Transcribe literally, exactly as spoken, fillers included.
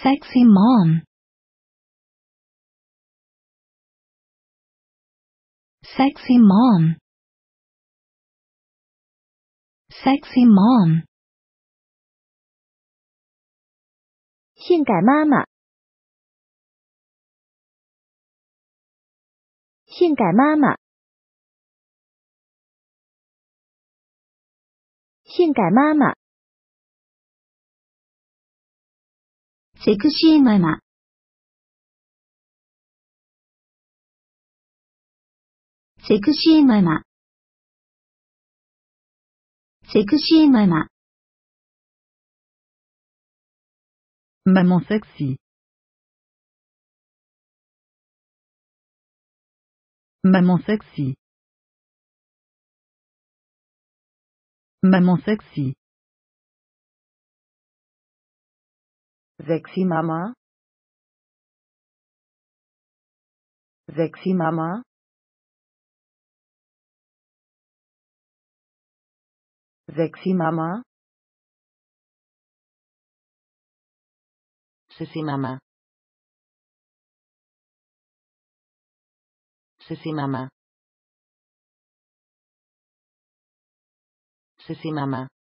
Sexy mom. Sexy mom. Sexy mom. 性感妈妈。性感妈妈。性感妈妈。セクシーママ。セクシーママ。セクシーママ。Maman sexy. Maman sexy. Maman sexy. Sexy mama. Sexy mama. Sexy mama. Sexy mama. Sexy mama. Sexy mama.